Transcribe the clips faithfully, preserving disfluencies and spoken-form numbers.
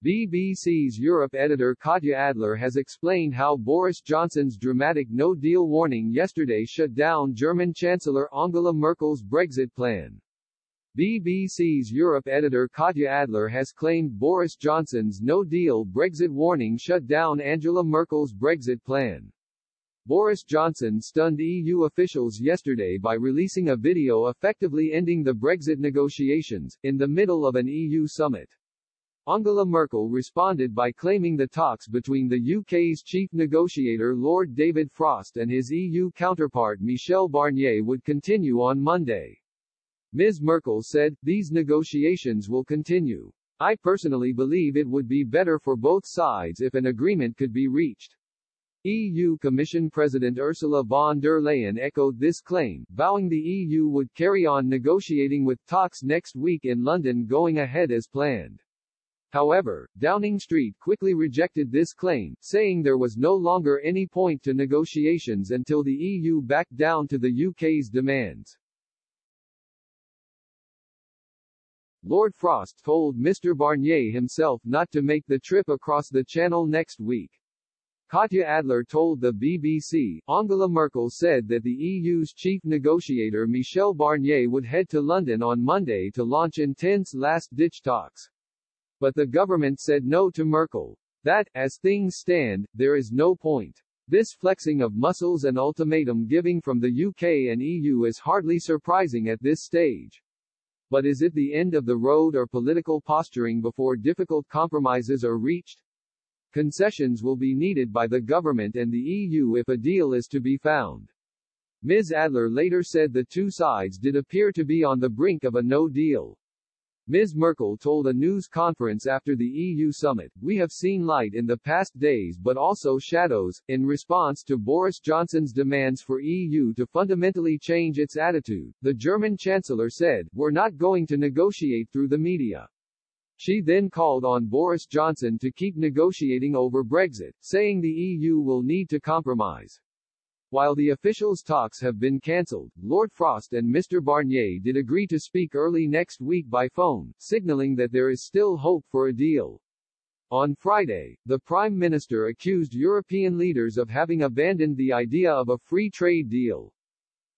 B B C's Europe editor Katya Adler has explained how Boris Johnson's dramatic no-deal warning yesterday shut down German Chancellor Angela Merkel's Brexit plan. B B C's Europe editor Katya Adler has claimed Boris Johnson's no-deal Brexit warning shut down Angela Merkel's Brexit plan. Boris Johnson stunned E U officials yesterday by releasing a video effectively ending the Brexit negotiations, in the middle of an E U summit. Angela Merkel responded by claiming the talks between the U K's chief negotiator Lord David Frost and his E U counterpart Michel Barnier would continue on Monday. Miz Merkel said, "These negotiations will continue. I personally believe it would be better for both sides if an agreement could be reached." E U Commission President Ursula von der Leyen echoed this claim, vowing the E U would carry on negotiating with talks next week in London going ahead as planned. However, Downing Street quickly rejected this claim, saying there was no longer any point to negotiations until the E U backed down to the U K's demands. Lord Frost told Mister Barnier himself not to make the trip across the Channel next week. Katya Adler told the B B C, Angela Merkel said that the E U's chief negotiator Michel Barnier would head to London on Monday to launch intense last-ditch talks. But the government said no to Merkel. That, as things stand, there is no point. This flexing of muscles and ultimatum giving from the U K and E U is hardly surprising at this stage. But is it the end of the road or political posturing before difficult compromises are reached? Concessions will be needed by the government and the E U if a deal is to be found. Miz Adler later said the two sides did appear to be on the brink of a no deal. Miz Merkel told a news conference after the E U summit, "We have seen light in the past days but also shadows," in response to Boris Johnson's demands for E U to fundamentally change its attitude. The German Chancellor said, "We're not going to negotiate through the media." She then called on Boris Johnson to keep negotiating over Brexit, saying the E U will need to compromise. While the officials' talks have been cancelled, Lord Frost and Mister Barnier did agree to speak early next week by phone, signalling that there is still hope for a deal. On Friday, the Prime Minister accused European leaders of having abandoned the idea of a free trade deal.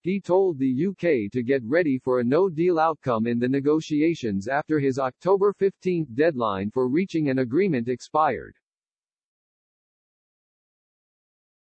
He told the U K to get ready for a no-deal outcome in the negotiations after his October fifteenth deadline for reaching an agreement expired.